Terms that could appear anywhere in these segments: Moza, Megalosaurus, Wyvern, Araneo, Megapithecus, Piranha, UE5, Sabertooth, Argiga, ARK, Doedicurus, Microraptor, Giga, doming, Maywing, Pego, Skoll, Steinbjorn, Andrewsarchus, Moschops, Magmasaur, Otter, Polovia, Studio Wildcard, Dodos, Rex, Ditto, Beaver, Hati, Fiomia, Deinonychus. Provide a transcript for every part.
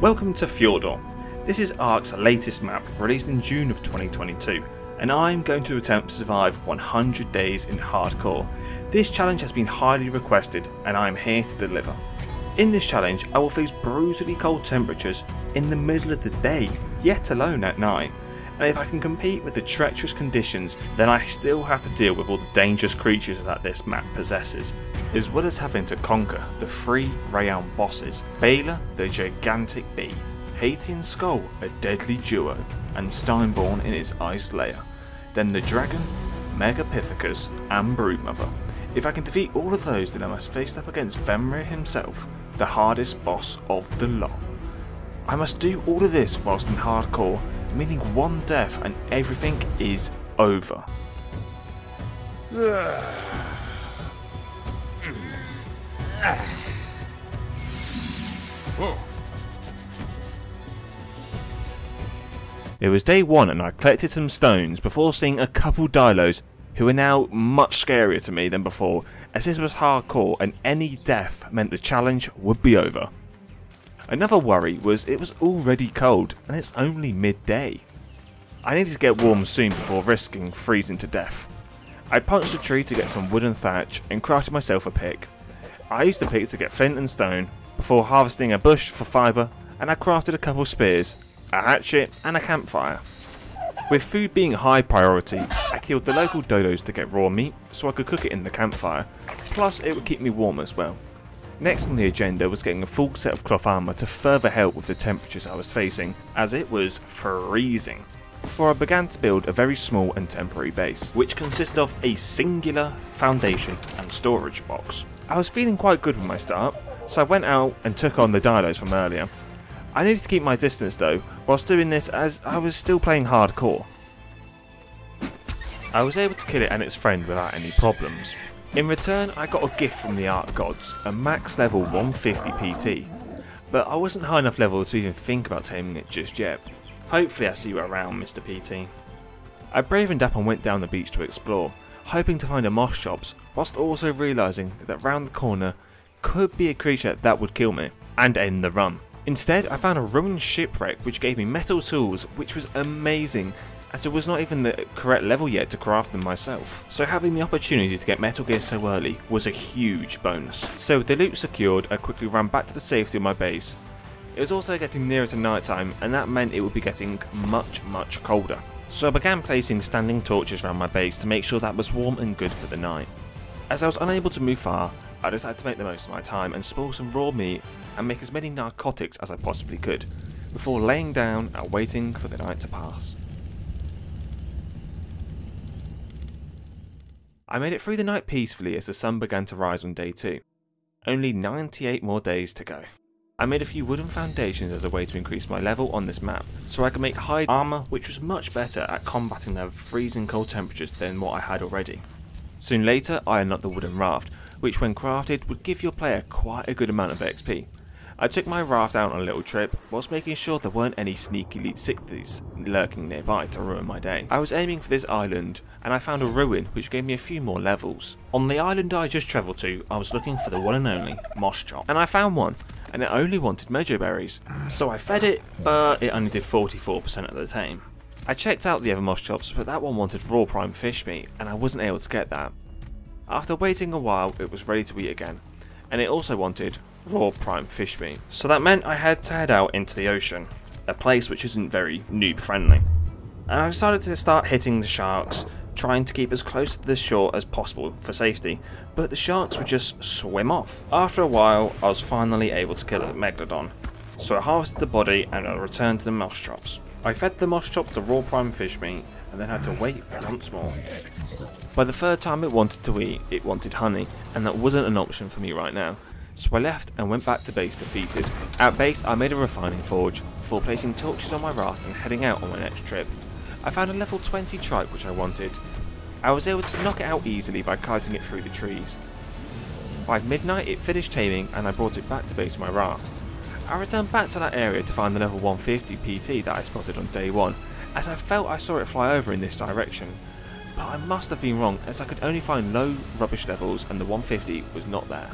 Welcome to Fjordur. This is ARK's latest map, released in June of 2022, and I'm going to attempt to survive 100 days in hardcore. This challenge has been highly requested, and I'm here to deliver. In this challenge, I will face brutally cold temperatures in the middle of the day, yet alone at night. And if I can compete with the treacherous conditions, then I still have to deal with all the dangerous creatures that this map possesses, as well as having to conquer the three round bosses: Baylor, the gigantic bee, Hati and Skoll, a deadly duo, and Steinbjorn in his ice lair, then the dragon, Megapithecus and Broodmother. If I can defeat all of those, then I must face up against Vemre himself, the hardest boss of the lot. I must do all of this whilst in hardcore, meaning one death and everything is over. It was day one and I collected some stones before seeing a couple Dilos who are now much scarier to me than before, as this was hardcore and any death meant the challenge would be over. Another worry was it was already cold and it's only midday. I needed to get warm soon before risking freezing to death. I punched a tree to get some wood and thatch and crafted myself a pick. I used the pick to get flint and stone before harvesting a bush for fibre, and I crafted a couple spears, a hatchet and a campfire. With food being high priority, I killed the local dodos to get raw meat so I could cook it in the campfire, plus it would keep me warm as well. Next on the agenda was getting a full set of cloth armour to further help with the temperatures I was facing, as it was freezing. For I began to build a very small and temporary base, which consisted of a singular foundation and storage box. I was feeling quite good with my start, so I went out and took on the dinos from earlier. I needed to keep my distance though whilst doing this, as I was still playing hardcore. I was able to kill it and its friend without any problems. In return, I got a gift from the ARK gods, a max level 150 PT, but I wasn't high enough level to even think about taming it just yet. Hopefully I see you around, Mr. PT. I bravened up and went down the beach to explore, hoping to find a Moschops, whilst also realising that round the corner could be a creature that would kill me and end the run. Instead, I found a ruined shipwreck which gave me metal tools, which was amazing, as it was not even the correct level yet to craft them myself, so having the opportunity to get Metal Gear so early was a huge bonus. So with the loot secured, I quickly ran back to the safety of my base. It was also getting nearer to night time, and that meant it would be getting much colder, so I began placing standing torches around my base to make sure that was warm and good for the night. As I was unable to move far, I decided to make the most of my time and spoil some raw meat and make as many narcotics as I possibly could, before laying down and waiting for the night to pass. I made it through the night peacefully as the sun began to rise on day 2. Only 98 more days to go. I made a few wooden foundations as a way to increase my level on this map, so I could make hide armour, which was much better at combating the freezing cold temperatures than what I had already. Soon later I unlocked the wooden raft, which when crafted would give your player quite a good amount of XP. I took my raft out on a little trip whilst making sure there weren't any sneaky Elite Sixes lurking nearby to ruin my day. I was aiming for this island and I found a ruin which gave me a few more levels. On the island I just travelled to, I was looking for the one and only Moschop, and I found one, and it only wanted mojo berries, so I fed it, but it only did 44% of the time. I checked out the other Moschops, but that one wanted raw prime fish meat and I wasn't able to get that. After waiting a while it was ready to eat again, and it also wanted raw prime fish meat, so that meant I had to head out into the ocean, a place which isn't very noob friendly. And I decided to start hitting the sharks, trying to keep as close to the shore as possible for safety, but the sharks would just swim off. After a while I was finally able to kill a megalodon, so I harvested the body and I returned to the Moschops. I fed the Moschop the raw prime fish meat and then had to wait once more. By the third time it wanted to eat, it wanted honey, and that wasn't an option for me right now. So I left and went back to base defeated. At base I made a refining forge before placing torches on my raft and heading out on my next trip. I found a level 20 trike which I wanted. I was able to knock it out easily by kiting it through the trees. By midnight it finished taming and I brought it back to base on my raft. I returned back to that area to find the level 150 PT that I spotted on day 1, as I felt I saw it fly over in this direction. But I must have been wrong, as I could only find low rubbish levels and the 150 was not there.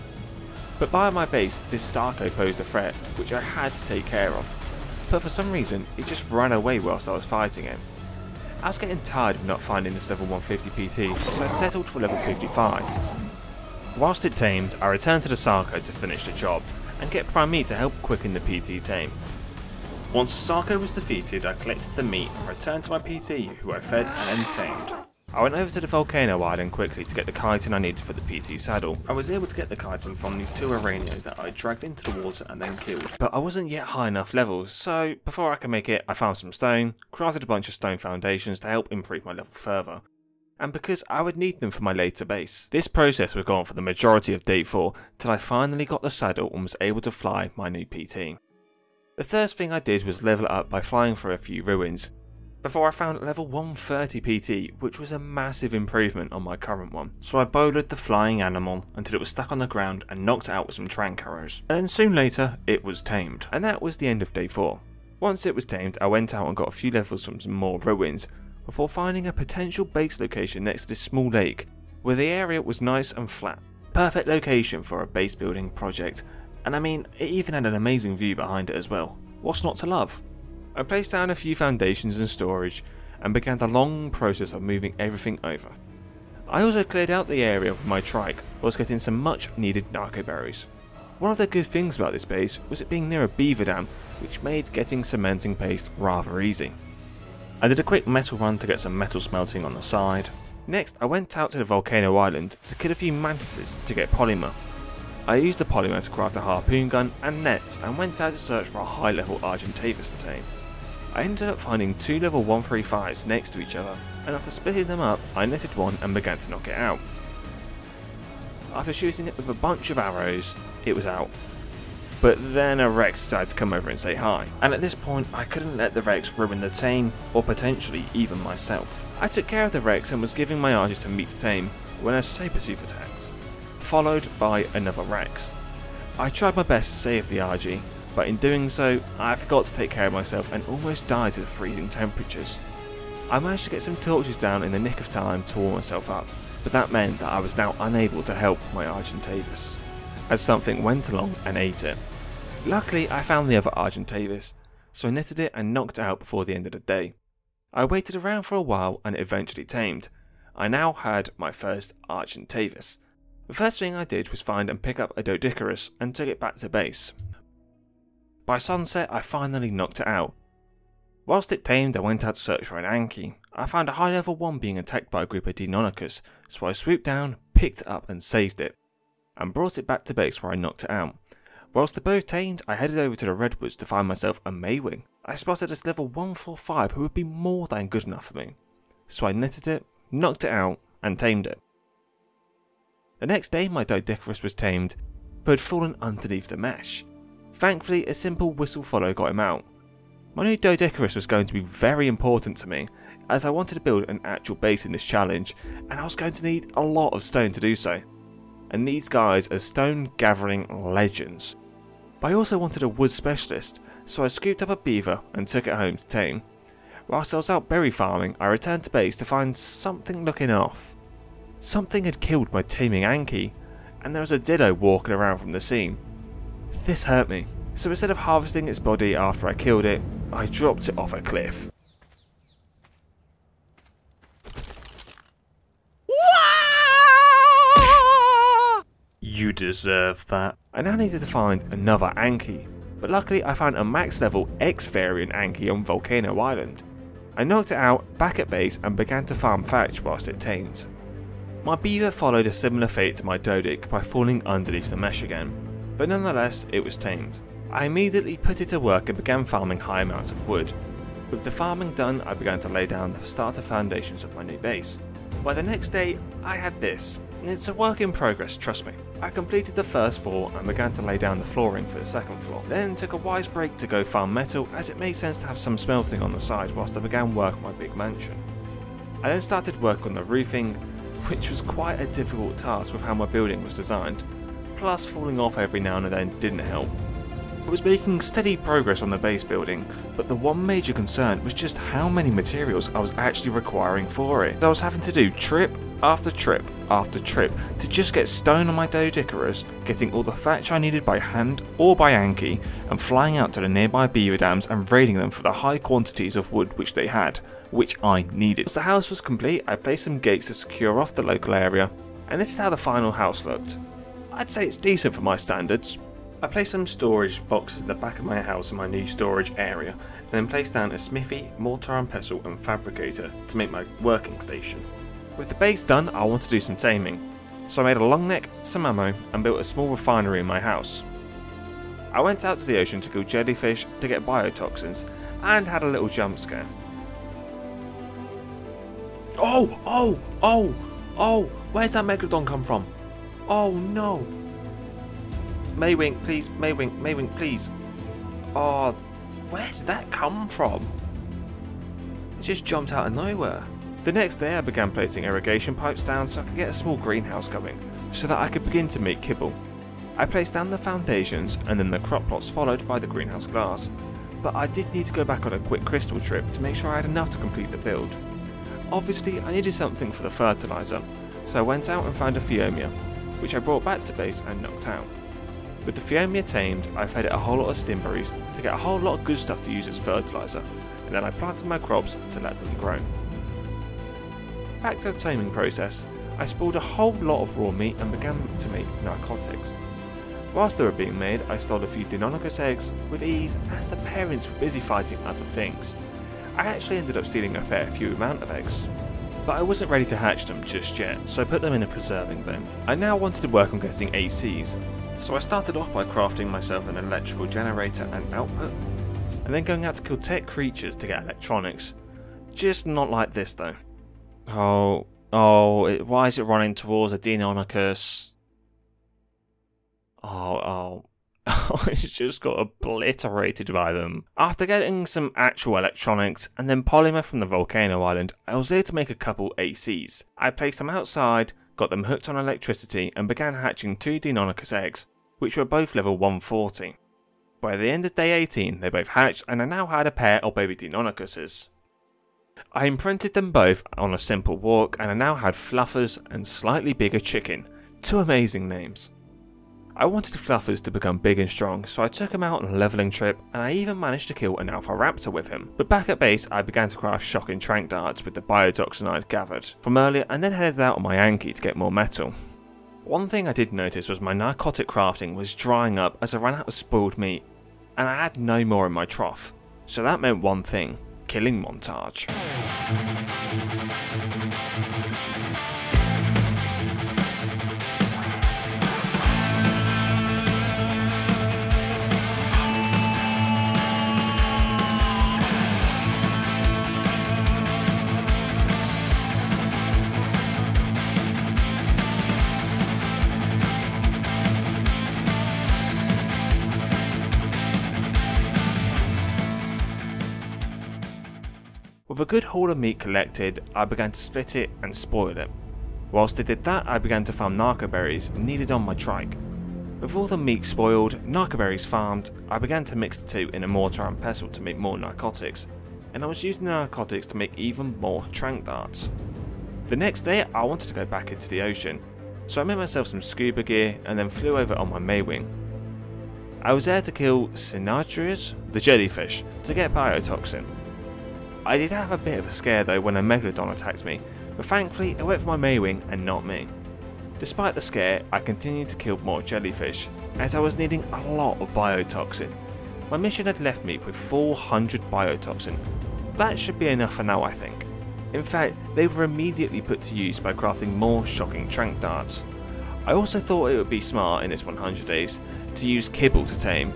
But by my base, this Sarco posed a threat, which I had to take care of, but for some reason it just ran away whilst I was fighting him. I was getting tired of not finding this level 150 PT, so I settled for level 55. Whilst it tamed, I returned to the Sarco to finish the job, and get Prime Meat to help quicken the PT tame. Once the Sarco was defeated, I collected the meat and returned to my PT, who I fed and then tamed. I went over to the volcano island quickly to get the chitin I needed for the PT saddle. I was able to get the chitin from these two Araneos that I dragged into the water and then killed, but I wasn't yet high enough levels, so before I could make it, I found some stone, crafted a bunch of stone foundations to help improve my level further, and because I would need them for my later base. This process was gone for the majority of day 4, till I finally got the saddle and was able to fly my new PT. The first thing I did was level up by flying through a few ruins, before I found level 130 PT, which was a massive improvement on my current one. So I bowlered the flying animal until it was stuck on the ground and knocked it out with some trank arrows. And then soon later, it was tamed. And that was the end of day 4. Once it was tamed, I went out and got a few levels from some more ruins, before finding a potential base location next to this small lake, where the area was nice and flat. Perfect location for a base building project, and I mean, it even had an amazing view behind it as well. What's not to love? I placed down a few foundations and storage and began the long process of moving everything over. I also cleared out the area with my trike whilst getting some much needed narco berries. One of the good things about this base was it being near a beaver dam, which made getting cementing paste rather easy. I did a quick metal run to get some metal smelting on the side. Next I went out to the volcano island to kill a few mantises to get polymer. I used the polymer to craft a harpoon gun and nets and went out to search for a high level Argentavis to tame. I ended up finding two level 135s next to each other, and after splitting them up, I netted one and began to knock it out. After shooting it with a bunch of arrows, it was out. But then a Rex decided to come over and say hi, and at this point I couldn't let the Rex ruin the tame, or potentially even myself. I took care of the Rex and was giving my Argus a meat to tame, when a Sabertooth attacked, followed by another Rex. I tried my best to save the Argy, but in doing so, I forgot to take care of myself and almost died to the freezing temperatures. I managed to get some torches down in the nick of time to warm myself up, but that meant that I was now unable to help my Argentavis, as something went along and ate it. Luckily I found the other Argentavis, so I netted it and knocked it out before the end of the day. I waited around for a while and it eventually tamed. I now had my first Argentavis. The first thing I did was find and pick up a Doedicurus and took it back to base. By sunset I finally knocked it out. Whilst it tamed I went out to search for an Anky. I found a high level 1 being attacked by a group of Deinonychus, so I swooped down, picked it up and saved it, and brought it back to base where I knocked it out. Whilst the both tamed I headed over to the redwoods to find myself a Maywing. I spotted this level 145 who would be more than good enough for me, so I netted it, knocked it out and tamed it. The next day my Doedicurus was tamed, but had fallen underneath the mesh. Thankfully, a simple whistle follow got him out. My new Doedicurus was going to be very important to me, as I wanted to build an actual base in this challenge, and I was going to need a lot of stone to do so. And these guys are stone gathering legends. But I also wanted a wood specialist, so I scooped up a beaver and took it home to tame. Whilst I was out berry farming, I returned to base to find something looking off. Something had killed my taming Anky, and there was a Ditto walking around from the scene. This hurt me, so instead of harvesting its body after I killed it, I dropped it off a cliff. You deserve that. I now needed to find another Anky, but luckily I found a max level X variant Anky on Volcano Island. I knocked it out, back at base and began to farm thatch whilst it tamed. My beaver followed a similar fate to my Doedic by falling underneath the mesh again, but nonetheless it was tamed. I immediately put it to work and began farming high amounts of wood. With the farming done I began to lay down the starter foundations of my new base. By the next day I had this, and it's a work in progress, trust me. I completed the first floor and began to lay down the flooring for the second floor, then took a wise break to go farm metal as it made sense to have some smelting on the side whilst I began work on my big mansion. I then started work on the roofing, which was quite a difficult task with how my building was designed. Plus falling off every now and then didn't help. It was making steady progress on the base building, but the one major concern was just how many materials I was actually requiring for it. I was having to do trip after trip after trip to just get stone on my Doedicurus, getting all the thatch I needed by hand or by Anky, and flying out to the nearby beaver dams and raiding them for the high quantities of wood which they had, which I needed. Once the house was complete, I placed some gates to secure off the local area, and this is how the final house looked. I'd say it's decent for my standards. I placed some storage boxes at the back of my house in my new storage area, and then placed down a smithy, mortar and pestle and fabricator to make my working station. With the base done, I wanted to do some taming, so I made a long neck, some ammo, and built a small refinery in my house. I went out to the ocean to kill jellyfish to get biotoxins, and had a little jump scare. Oh! Where's that Megalodon come from? Oh no! Maywing, please, Maywing, Maywing, please. Oh, where did that come from? It just jumped out of nowhere. The next day I began placing irrigation pipes down so I could get a small greenhouse going, so that I could begin to make kibble. I placed down the foundations and then the crop plots followed by the greenhouse glass, but I did need to go back on a quick crystal trip to make sure I had enough to complete the build. Obviously I needed something for the fertiliser, so I went out and found a Fiomia, which I brought back to base and knocked out. With the Fiomia tamed, I fed it a whole lot of stimberries to get a whole lot of good stuff to use as fertiliser, and then I planted my crops to let them grow. Back to the taming process, I spoiled a whole lot of raw meat and began to make narcotics. Whilst they were being made, I stole a few Deinonychus eggs with ease as the parents were busy fighting other things. I actually ended up stealing a fair few amount of eggs, but I wasn't ready to hatch them just yet, so I put them in a preserving bin. I now wanted to work on getting ACs, so I started off by crafting myself an electrical generator and output, and then going out to kill tech creatures to get electronics. Just not like this though. Why is it running towards a Deinonychus? It's just got obliterated by them. After getting some actual electronics and then polymer from the volcano island, I was there to make a couple ACs. I placed them outside, got them hooked on electricity and began hatching two Deinonychus eggs, which were both level 140. By the end of day 18, they both hatched and I now had a pair of baby Deinonychuses. I imprinted them both on a simple walk and I now had Fluffers and Slightly Bigger Chicken, two amazing names. I wanted Fluffers to become big and strong, so I took him out on a leveling trip and I even managed to kill an Alpha Raptor with him. But back at base I began to craft shocking trank darts with the biotoxin I'd gathered from earlier and then headed out on my Anky to get more metal. One thing I did notice was my narcotic crafting was drying up as I ran out of spoiled meat and I had no more in my trough, so that meant one thing. Killing montage. With a good haul of meat collected, I began to split it and spoil it. Whilst I did that, I began to farm narcoberries needed on my trike. With all the meat spoiled, narcoberries farmed, I began to mix the two in a mortar and pestle to make more narcotics, and I was using the narcotics to make even more trank darts. The next day I wanted to go back into the ocean, so I made myself some scuba gear and then flew over on my Maywing. I was there to kill Synartrius, the jellyfish, to get biotoxin. I did have a bit of a scare though when a Megalodon attacked me, but thankfully it went for my Maywing and not me. Despite the scare, I continued to kill more jellyfish, as I was needing a lot of biotoxin. My mission had left me with 400 biotoxin. That should be enough for now, I think. In fact, they were immediately put to use by crafting more shocking trank darts. I also thought it would be smart in its 100 days to use kibble to tame.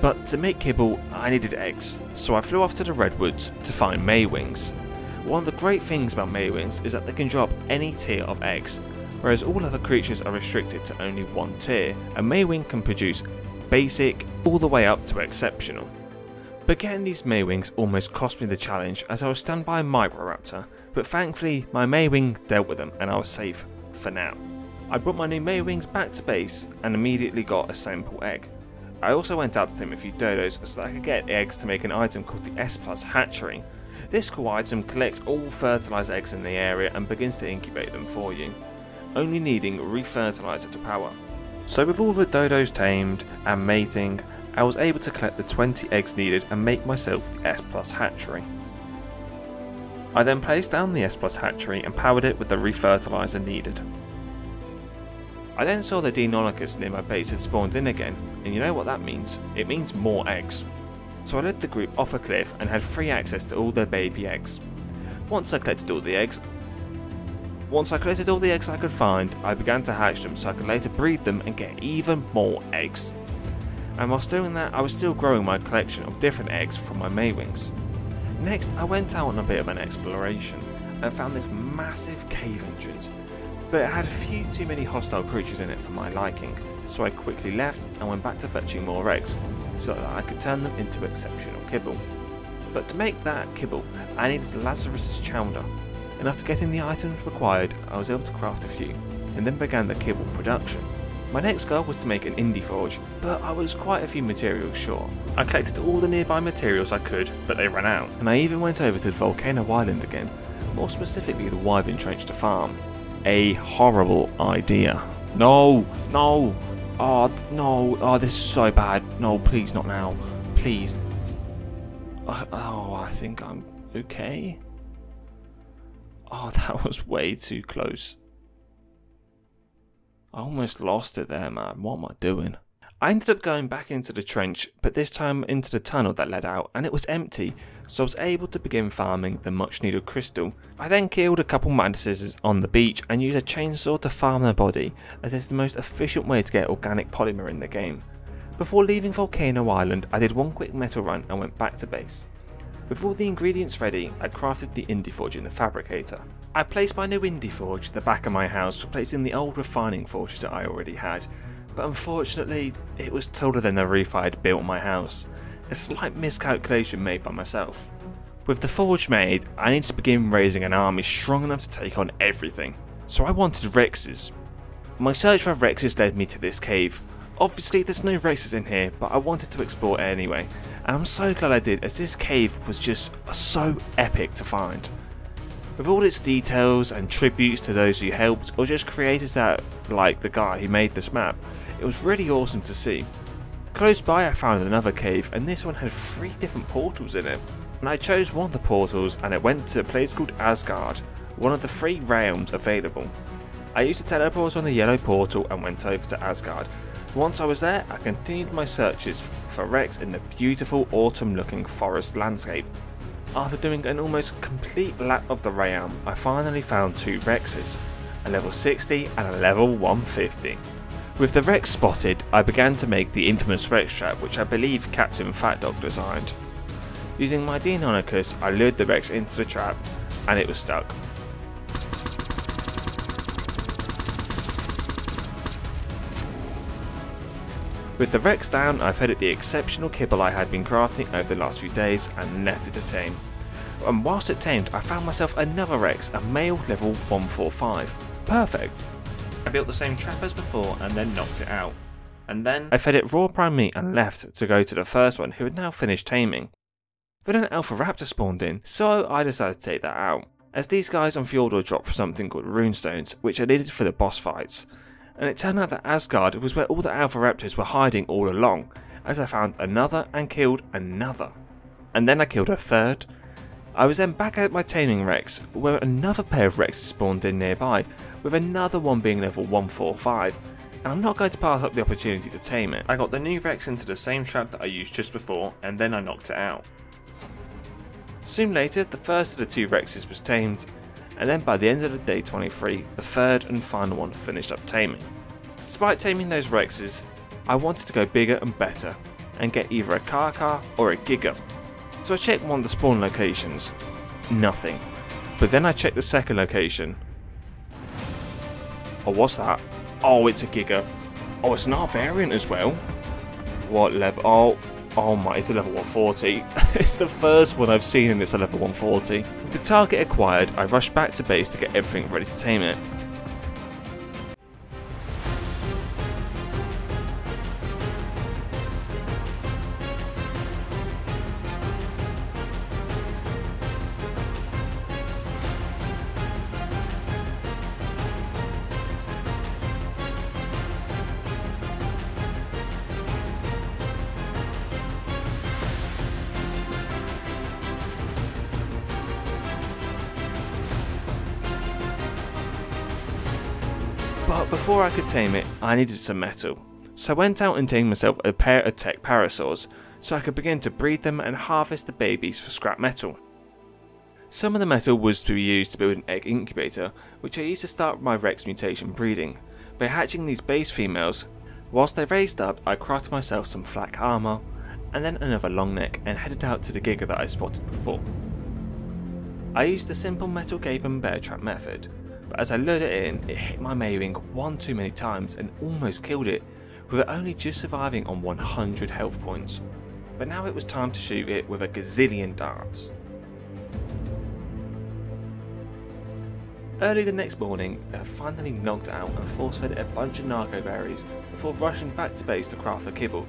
But to make kibble, I needed eggs, so I flew off to the redwoods to find Maywings. One of the great things about Maywings is that they can drop any tier of eggs, whereas all other creatures are restricted to only one tier. A Maywing can produce basic all the way up to exceptional. But getting these Maywings almost cost me the challenge as I was stunned by a Microraptor, but thankfully my Maywing dealt with them and I was safe for now. I brought my new Maywings back to base and immediately got a sample egg. I also went out to tame a few dodos so that I could get eggs to make an item called the S+ hatchery. This cool item collects all fertilised eggs in the area and begins to incubate them for you, only needing refertiliser to power. So with all the dodos tamed and mating, I was able to collect the 20 eggs needed and make myself the S+ hatchery. I then placed down the S+ hatchery and powered it with the refertiliser needed. I then saw the Deinonychus near my base had spawned in again, and you know what that means, it means more eggs. So I led the group off a cliff and had free access to all their baby eggs. Once I collected all the eggs I could find, I began to hatch them so I could later breed them and get even more eggs. And whilst doing that, I was still growing my collection of different eggs from my Maywings. Next, I went out on a bit of an exploration and found this massive cave entrance, but it had a few too many hostile creatures in it for my liking, so I quickly left and went back to fetching more eggs, so that I could turn them into exceptional kibble. But to make that kibble, I needed Lazarus's chowder, and after getting the items required, I was able to craft a few, and then began the kibble production. My next goal was to make an indie forge, but I was quite a few materials short. I collected all the nearby materials I could, but they ran out, and I even went over to the volcano island again, more specifically the Wyvern Trench to farm. A horrible idea. No, this is so bad, no, please not now, please. Oh, I think I'm okay? Oh, that was way too close. I almost lost it there, man. What am I doing? I ended up going back into the trench, but this time into the tunnel that led out, and it was empty, so I was able to begin farming the much needed crystal. I then killed a couple mantises on the beach and used a chainsaw to farm their body, as it's the most efficient way to get organic polymer in the game. Before leaving Volcano Island, I did one quick metal run and went back to base. With all the ingredients ready, I crafted the Indie Forge in the fabricator. I placed my new Indie Forge at the back of my house, replacing the old refining forges that I already had, but unfortunately it was taller than the reef I had built my house, a slight miscalculation made by myself. With the forge made, I needed to begin raising an army strong enough to take on everything, so I wanted Rexes. My search for Rexes led me to this cave. Obviously there's no Rexes in here, but I wanted to explore anyway, and I'm so glad I did, as this cave was just so epic to find. With all its details and tributes to those who helped or just creators that, like the guy who made this map, it was really awesome to see. Close by I found another cave, and this one had 3 different portals in it, and I chose one of the portals and it went to a place called Asgard, one of the 3 realms available. I used the teleport on the yellow portal and went over to Asgard. Once I was there, I continued my searches for Rex in the beautiful autumn looking forest landscape. After doing an almost complete lap of the realm, I finally found 2 Rexes, a level 60 and a level 150. With the Rex spotted, I began to make the infamous Rex trap, which I believe Captain Fat Dog designed. Using my Deinonychus, I lured the Rex into the trap and it was stuck. With the Rex down, I fed it the exceptional kibble I had been crafting over the last few days and left it to tame. And whilst it tamed, I found myself another Rex, a male level 145. Perfect! I built the same trap as before and then knocked it out. And then I fed it raw prime meat and left to go to the first one, who had now finished taming. But an Alpha Raptor spawned in, so I decided to take that out, as these guys on Fjordur dropped something called runestones, which I needed for the boss fights. And it turned out that Asgard was where all the Alpha Raptors were hiding all along, as I found another and killed another. And then I killed a third. I was then back at my taming Rex, where another pair of Rexes spawned in nearby, with another one being level 145, and I'm not going to pass up the opportunity to tame it. I got the new Rex into the same trap that I used just before, and then I knocked it out. Soon later, the first of the 2 Rexes was tamed, and then by the end of the day 23, the third and final one finished up taming. Despite taming those Rexes, I wanted to go bigger and better, and get either a Karcharodontosaurus or a Giga. So I checked one of the spawn locations, nothing. But then I checked the second location. Oh, what's that? Oh, it's a Giga. Oh, it's an ARK variant as well. What level? Oh my, it's a level 140. It's the first one I've seen and it's a level 140. With the target acquired, I rushed back to base to get everything ready to tame it. But before I could tame it, I needed some metal. So I went out and tamed myself a pair of tech parasaurs, so I could begin to breed them and harvest the babies for scrap metal. Some of the metal was to be used to build an egg incubator, which I used to start my Rex mutation breeding. By hatching these base females, whilst they raised up, I crafted myself some flak armour, and then another long neck, and headed out to the Giga that I spotted before. I used the simple metal cape and bear trap method, but as I lured it in, it hit my Maywing one too many times and almost killed it, with it only just surviving on 100 health points. But now it was time to shoot it with a gazillion darts. Early the next morning, I finally knocked it out and force-fed it a bunch of narco berries before rushing back to base to craft the kibble,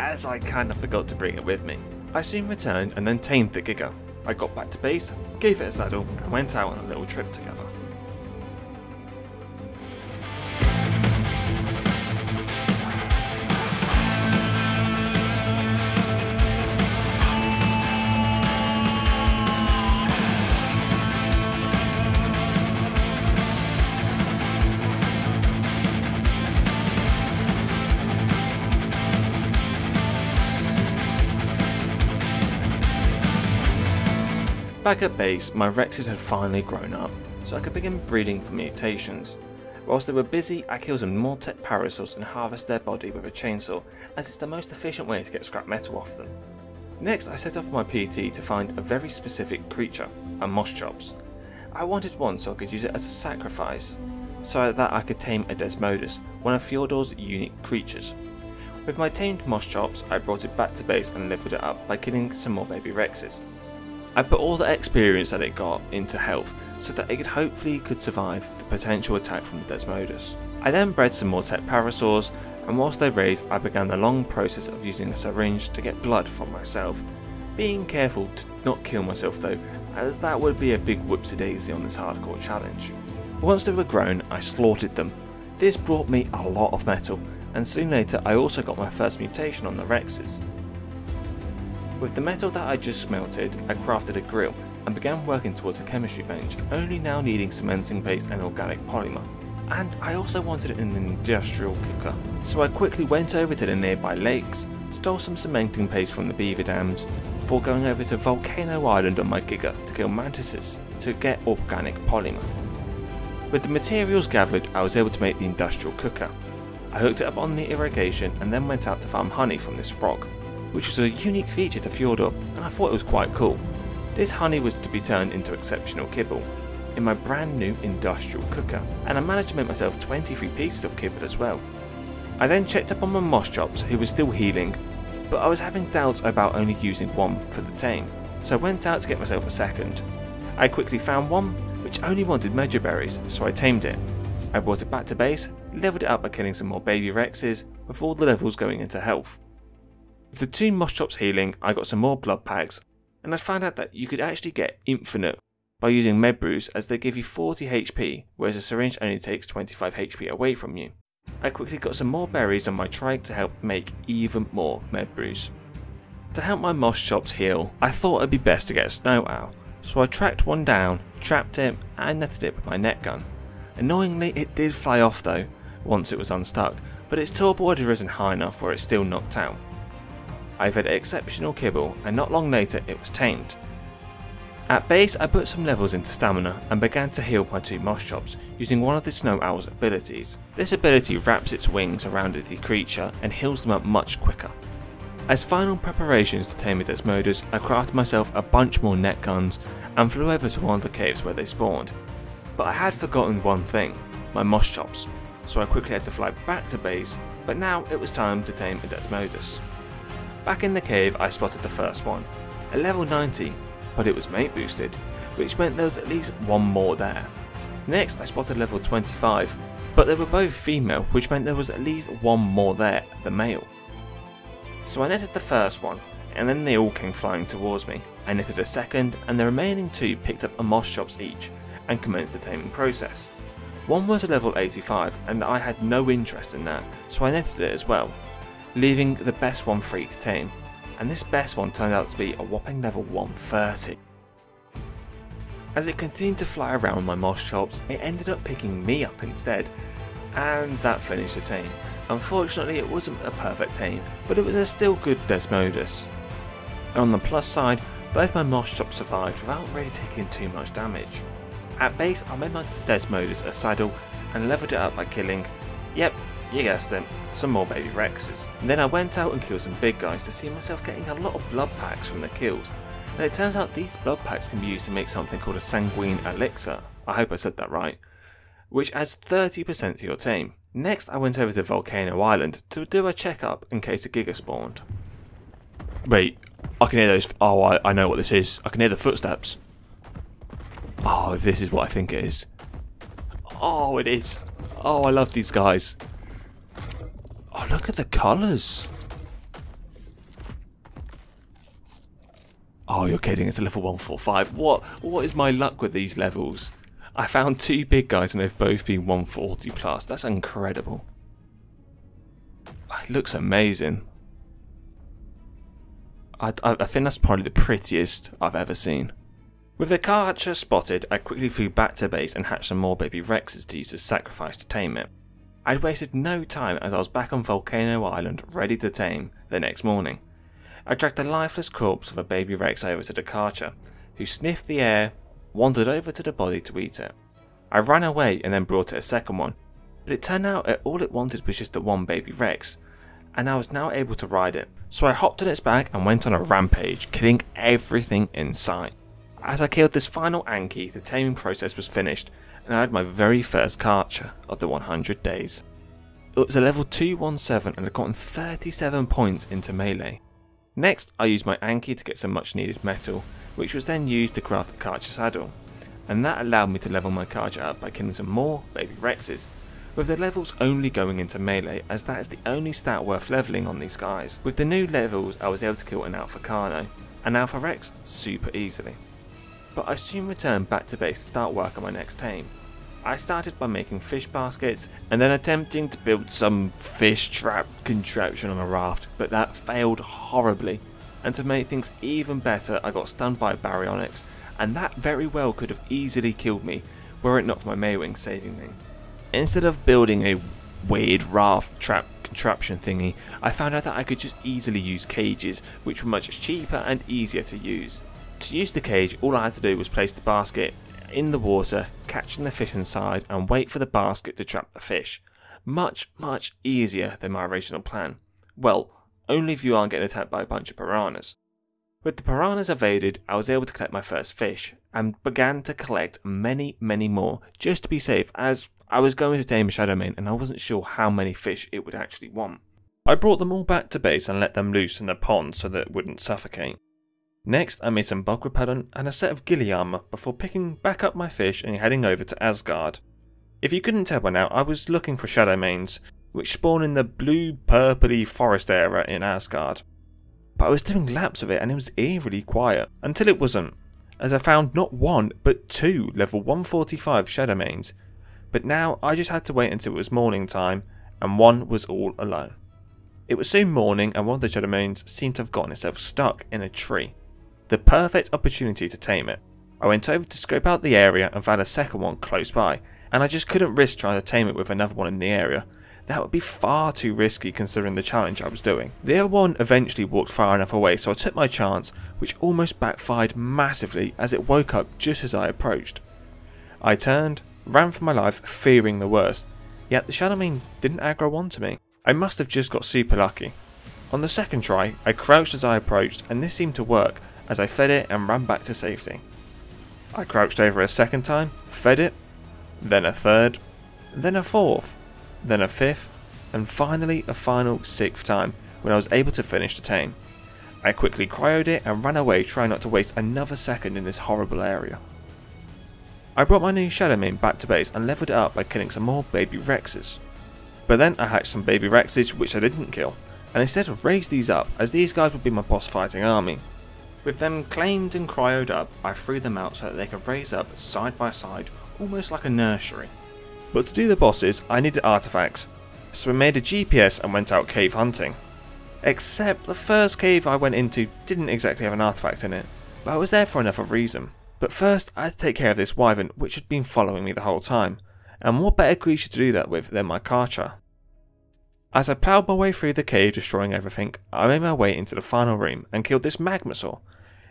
as I kinda forgot to bring it with me. I soon returned and then tamed the Giga. I got back to base, gave it a saddle, and went out on a little trip together. Back at base, my Rexes had finally grown up, so I could begin breeding for mutations. Whilst they were busy, I killed some more tech parasaurs and harvested their body with a chainsaw, as it's the most efficient way to get scrap metal off them. Next, I set off my PT to find a very specific creature, a Moschops. I wanted one so I could use it as a sacrifice, so that I could tame a Desmodus, one of Fjordur's unique creatures. With my tamed Moschops, I brought it back to base and leveled it up by killing some more baby Rexes. I put all the experience that it got into health, so that it could hopefully survive the potential attack from the Desmodus. I then bred some more tech parasaurs, and whilst they raised, I began the long process of using a syringe to get blood from myself, being careful to not kill myself though, as that would be a big whoopsie daisy on this hardcore challenge. Once they were grown, I slaughtered them. This brought me a lot of metal, and soon later I also got my first mutation on the Rexes. With the metal that I just smelted, I crafted a grill and began working towards a chemistry bench, only now needing cementing paste and organic polymer. And I also wanted an industrial cooker, so I quickly went over to the nearby lakes, stole some cementing paste from the beaver dams, before going over to Volcano Island on my Giga to kill mantises to get organic polymer. With the materials gathered, I was able to make the industrial cooker. I hooked it up on the irrigation and then went out to farm honey from this frog, which was a unique feature to Fjordur, and I thought it was quite cool. This honey was to be turned into exceptional kibble in my brand new industrial cooker, and I managed to make myself 23 pieces of kibble as well. I then checked up on my Moschops, who was still healing, but I was having doubts about only using one for the tame, so I went out to get myself a second. I quickly found one which only wanted major berries, so I tamed it. I brought it back to base, leveled it up by killing some more baby Rexes, with all the levels going into health. With the two Moschops healing, I got some more blood packs, and I found out that you could actually get infinite by using med brews, as they give you 40 HP, whereas a syringe only takes 25 HP away from you. I quickly got some more berries on my Trike to help make even more med brews. To help my Moschops heal, I thought it'd be best to get a snow owl, so I tracked one down, trapped it, and netted it with my net gun. Annoyingly, it did fly off though, once it was unstuck, but its torpor had risen high enough where it's still knocked out. I fed exceptional kibble, and not long later it was tamed. At base, I put some levels into stamina and began to heal my two Moschops using one of the Snow Owl's abilities. This ability wraps its wings around the creature and heals them up much quicker. As final preparations to tame Desmodus, I crafted myself a bunch more net guns and flew over to one of the caves where they spawned. But I had forgotten one thing, my Moschops, so I quickly had to fly back to base, but now it was time to tame Desmodus. Back in the cave, I spotted the first one, a level 90, but it was mate boosted, which meant there was at least one more there. Next, I spotted level 25, but they were both female, which meant there was at least one more there, the male. So I netted the first one, and then they all came flying towards me. I netted a second, and the remaining two picked up a Moschops each, and commenced the taming process. One was a level 85, and I had no interest in that, so I netted it as well, leaving the best one free to tame, and this best one turned out to be a whopping level 130. As it continued to fly around my Moschops, it ended up picking me up instead, and that finished the team. Unfortunately, it wasn't a perfect team, but it was a still good Desmodus. On the plus side, both my Moschops survived without really taking too much damage. At base, I made my Desmodus a saddle and leveled it up by killing, yep, you guessed it, some more baby Rexes. And then I went out and killed some big guys to see myself getting a lot of blood packs from the kills, and it turns out these blood packs can be used to make something called a sanguine elixir, I hope I said that right, which adds 30% to your team. Next I went over to Volcano Island to do a checkup in case a Giga spawned. Wait, I can hear those, oh I know what this is, I can hear the footsteps. Oh, this is what I think it is. Oh, it is. Oh, I love these guys. Oh, look at the colours. Oh, you're kidding, it's a level 145. What is my luck with these levels? I found two big guys and they've both been 140 plus. That's incredible. It looks amazing. I think that's probably the prettiest I've ever seen. With the car hatcher spotted, I quickly flew back to base and hatched some more baby Rexes to use as sacrifice to tame it. I'd wasted no time as I was back on Volcano Island ready to tame the next morning. I dragged the lifeless corpse of a baby Rex over to the Karcha, who sniffed the air, wandered over to the body to eat it. I ran away and then brought it a second one, but it turned out all it wanted was just the one baby Rex, and I was now able to ride it. So I hopped on its back and went on a rampage, killing everything in sight. As I killed this final Anky, the taming process was finished and I had my very first Karcher of the 100 days. It was a level 217 and I'd gotten 37 points into melee. Next I used my Anky to get some much needed metal, which was then used to craft a Karcher saddle, and that allowed me to level my Karcher up by killing some more baby Rexes, with the levels only going into melee as that is the only stat worth levelling on these guys. With the new levels I was able to kill an Alpha Carno and Alpha Rex super easily. But I soon returned back to base to start work on my next tame. I started by making fish baskets and then attempting to build some fish trap contraption on a raft, but that failed horribly, and to make things even better I got stunned by a Baryonyx, and that very well could have easily killed me were it not for my Maywing saving me. Instead of building a weird raft trap contraption thingy, I found out that I could just easily use cages, which were much cheaper and easier to use. To use the cage, all I had to do was place the basket in the water, catching the fish inside and wait for the basket to trap the fish. Much easier than my original plan. Well, only if you aren't getting attacked by a bunch of piranhas. With the piranhas evaded, I was able to collect my first fish and began to collect many more just to be safe, as I was going to tame Shadowmane and I wasn't sure how many fish it would actually want. I brought them all back to base and let them loose in the pond so that it wouldn't suffocate. Next I made some bug repellent and a set of ghillie armour before picking back up my fish and heading over to Asgard. If you couldn't tell by now, I was looking for Shadowmanes, which spawn in the blue purpley forest area in Asgard. But I was doing laps of it and it was eerily quiet, until it wasn't, as I found not one but two level 145 Shadowmanes, but now I just had to wait until it was morning time and one was all alone. It was soon morning and one of the Shadowmanes seemed to have gotten itself stuck in a tree. The perfect opportunity to tame it. I went over to scope out the area and found a second one close by, and I just couldn't risk trying to tame it with another one in the area. That would be far too risky considering the challenge I was doing. The other one eventually walked far enough away, so I took my chance, which almost backfired massively as it woke up just as I approached. I turned, ran for my life fearing the worst, yet the Shadowmane didn't aggro onto me. I must have just got super lucky. On the second try, I crouched as I approached and this seemed to work, as I fed it and ran back to safety. I crouched over a second time, fed it, then a third, then a fourth, then a fifth, and finally a final sixth time when I was able to finish the tame. I quickly cryoed it and ran away, trying not to waste another second in this horrible area. I brought my new Shadowmane back to base and leveled it up by killing some more baby Rexes. But then I hatched some baby Rexes which I didn't kill, and instead raised these up as these guys would be my boss fighting army. With them claimed and cryoed up, I threw them out so that they could raise up side by side, almost like a nursery. But to do the bosses, I needed artifacts, so I made a GPS and went out cave hunting. Except the first cave I went into didn't exactly have an artifact in it, but I was there for another reason. But first I had to take care of this wyvern which had been following me the whole time, and what better creature to do that with than my Karcha? As I ploughed my way through the cave destroying everything, I made my way into the final room and killed this Magmasaur,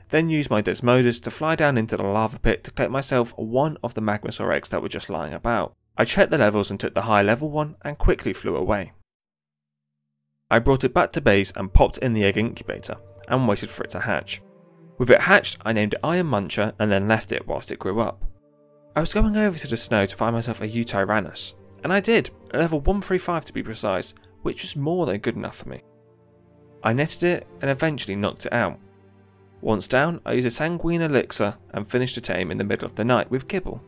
then used my Desmodus to fly down into the lava pit to collect myself one of the Magmasaur eggs that were just lying about. I checked the levels and took the high level one and quickly flew away. I brought it back to base and popped in the egg incubator and waited for it to hatch. With it hatched, I named it Iron Muncher and then left it whilst it grew up. I was going over to the snow to find myself a Yutyrannus, and I did, at level 135 to be precise, which was more than good enough for me. I netted it and eventually knocked it out. Once down, I used a sanguine elixir and finished the tame in the middle of the night with kibble.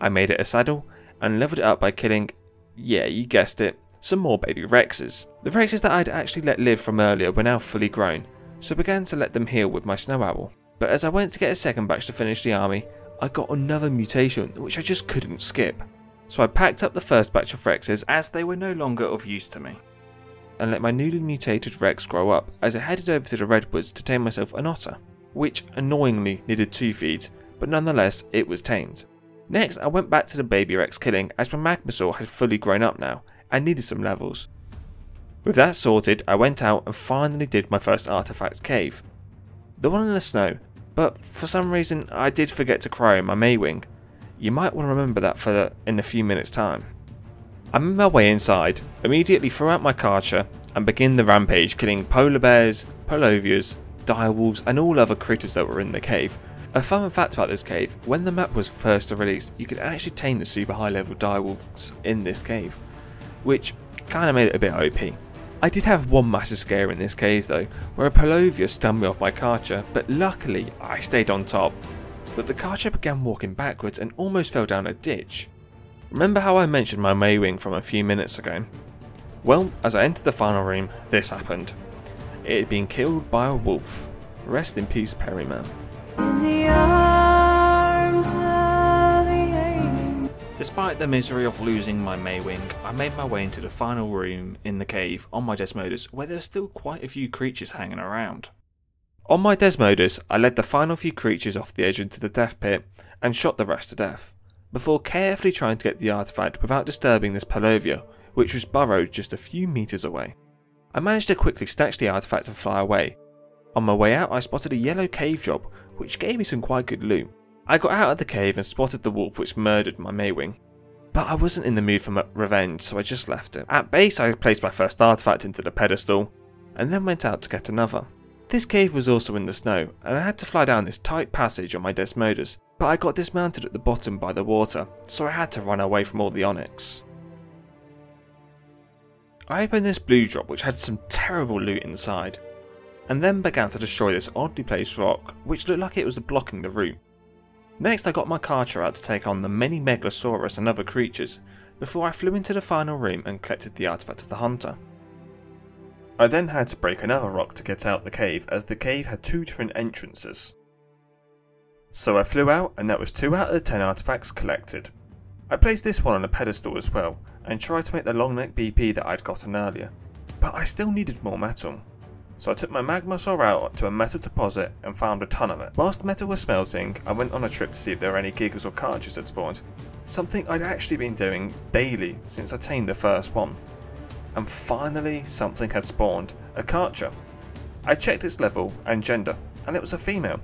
I made it a saddle and leveled it up by killing, yeah you guessed it, some more baby Rexes. The Rexes that I'd actually let live from earlier were now fully grown, so I began to let them heal with my snow owl. But as I went to get a second batch to finish the army, I got another mutation which I just couldn't skip. So I packed up the first batch of Rexes as they were no longer of use to me, and let my newly mutated Rex grow up as I headed over to the Redwoods to tame myself an otter, which annoyingly needed 2 feeds, but nonetheless it was tamed. Next I went back to the baby Rex killing as my Magmasaur had fully grown up now, and needed some levels. With that sorted, I went out and finally did my first artifact cave. The one in the snow, but for some reason I did forget to cryo my Maywing. You might want to remember that for in a few minutes time. I made my way inside, immediately threw out my Karcha and began the rampage killing polar bears, polovias, direwolves and all other critters that were in the cave. A fun fact about this cave, when the map was first released you could actually tame the super high level direwolves in this cave, which kinda made it a bit OP. I did have one massive scare in this cave though, where a Polovia stung me off my Karcha, but luckily I stayed on top. But the Karcha began walking backwards and almost fell down a ditch. Remember how I mentioned my Maywing from a few minutes ago? Well, as I entered the final room, this happened. It had been killed by a wolf. Rest in peace, Perryman. Despite the misery of losing my Maywing, I made my way into the final room in the cave on my Desmodus, where there were still quite a few creatures hanging around. On my Desmodus, I led the final few creatures off the edge into the death pit and shot the rest to death, before carefully trying to get the artifact without disturbing this Polovia, which was burrowed just a few meters away. I managed to quickly snatch the artifact and fly away. On my way out I spotted a yellow cave job, which gave me some quite good loot. I got out of the cave and spotted the wolf which murdered my Maywing, but I wasn't in the mood for revenge, so I just left it. At base I placed my first artifact into the pedestal and then went out to get another. This cave was also in the snow and I had to fly down this tight passage on my Desmodus, but I got dismounted at the bottom by the water, so I had to run away from all the Onyx. I opened this blue drop which had some terrible loot inside, and then began to destroy this oddly placed rock which looked like it was blocking the route. Next I got my Karcha out to take on the many Megalosaurus and other creatures, before I flew into the final room and collected the artifact of the hunter. I then had to break another rock to get out the cave, as the cave had 2 different entrances. So I flew out and that was 2 out of the 10 artifacts collected. I placed this one on a pedestal as well, and tried to make the long neck BP that I'd gotten earlier, but I still needed more metal. So I took my Magmasaur out to a metal deposit and found a ton of it. Whilst the metal was smelting, I went on a trip to see if there were any Gigas or Karchas that spawned, something I'd actually been doing daily since I tamed the first one. And finally something had spawned, a Karcha. I checked its level and gender, and it was a female.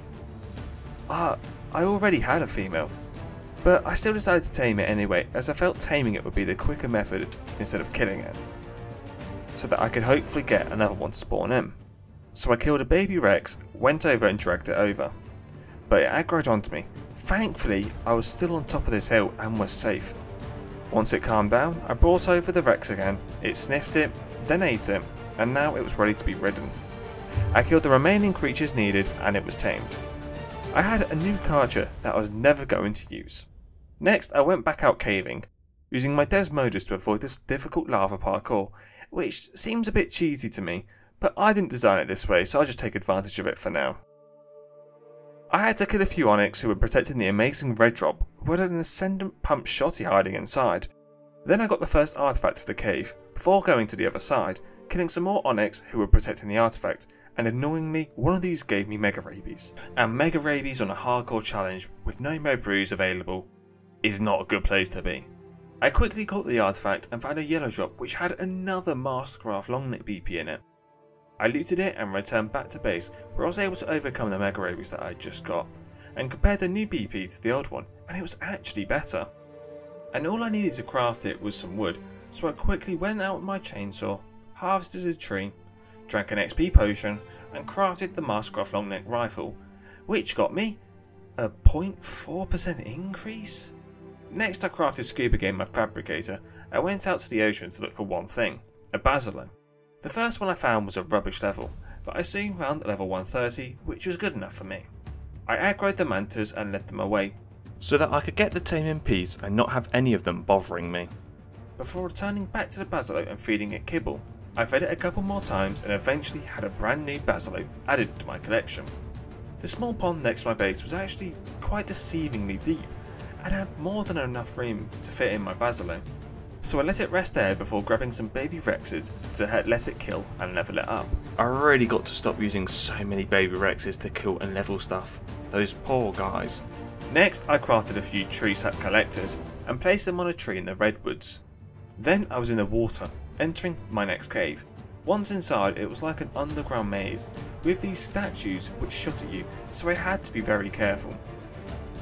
I already had a female, but I still decided to tame it anyway, as I felt taming it would be the quicker method instead of killing it, so that I could hopefully get another one to spawn in. So I killed a baby Rex, went over and dragged it over, but it aggroed onto me. Thankfully I was still on top of this hill and was safe. Once it calmed down I brought over the Rex again, it sniffed it, then ate it, and now it was ready to be ridden. I killed the remaining creatures needed and it was tamed. I had a new Karcha that I was never going to use. Next I went back out caving, using my Desmodus to avoid this difficult lava parkour, which seems a bit cheesy to me, but I didn't design it this way, so I'll just take advantage of it for now. I had to kill a few Onyx who were protecting the amazing red drop, who had an ascendant pump shotty hiding inside. Then I got the first artifact of the cave, before going to the other side, killing some more Onyx who were protecting the artifact, and annoyingly one of these gave me Mega Rabies. And Mega Rabies on a hardcore challenge with no more brews available is not a good place to be. I quickly got the artifact and found a yellow drop which had another Mastercraft Longneck BP in it. I looted it and returned back to base, where I was able to overcome the Mega Rabies that I had just got, and compared the new BP to the old one, and it was actually better. And all I needed to craft it was some wood, so I quickly went out with my chainsaw, harvested a tree, drank an XP potion, and crafted the Mastercraft Longneck Rifle, which got me a 0.4% increase? Next I crafted Scuba Game my fabricator and went out to the ocean to look for one thing, a Basilo. The first one I found was a rubbish level, but I soon found a level 130 which was good enough for me. I aggroed the mantas and led them away, so that I could get the tame in peace and not have any of them bothering me. Before returning back to the Basilo and feeding it kibble, I fed it a couple more times and eventually had a brand new Basilo added to my collection. The small pond next to my base was actually quite deceivingly deep and had more than enough room to fit in my Basilo, so I let it rest there before grabbing some baby Rexes to let it kill and level it up. I really got to stop using so many baby Rexes to kill and level stuff, those poor guys. Next I crafted a few tree sap collectors and placed them on a tree in the redwoods. Then I was in the water, entering my next cave. Once inside, it was like an underground maze with these statues which shot at you, so I had to be very careful.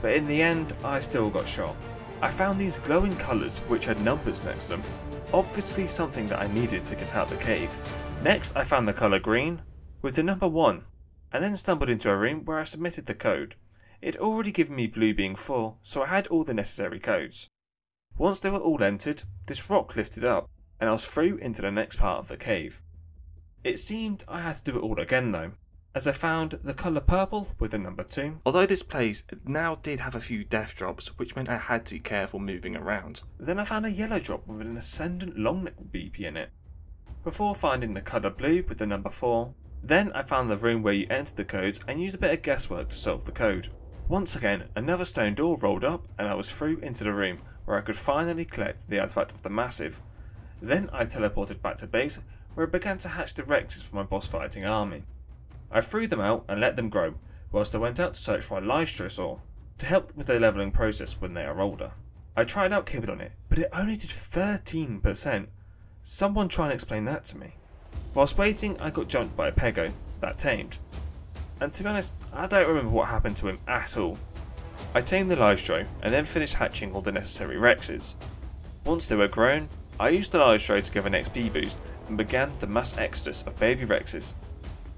But in the end, I still got shot. I found these glowing colours which had numbers next to them, obviously something that I needed to get out the cave. Next I found the colour green with the number 1 and then stumbled into a room where I submitted the code. It already given me blue being 4, so I had all the necessary codes. Once they were all entered, this rock lifted up and I was through into the next part of the cave. It seemed I had to do it all again though, as I found the colour purple with the number 2. Although this place now did have a few death drops, which meant I had to be careful moving around. Then I found a yellow drop with an ascendant Longneck BP in it, before finding the colour blue with the number 4. Then I found the room where you entered the codes and used a bit of guesswork to solve the code. Once again, another stone door rolled up and I was through into the room where I could finally collect the artifact of the massive. Then I teleported back to base, where I began to hatch the Rexes for my boss fighting army. I threw them out and let them grow, whilst I went out to search for a Lystrosaur to help with their levelling process when they are older. I tried out Kibbutz on it, but it only did 13%. Someone try and explain that to me. Whilst waiting, I got jumped by a Pego, that tamed. And to be honest, I don't remember what happened to him at all. I tamed the Lystro and then finished hatching all the necessary Rexes. Once they were grown, I used the Lystro to give an XP boost and began the mass exodus of baby Rexes,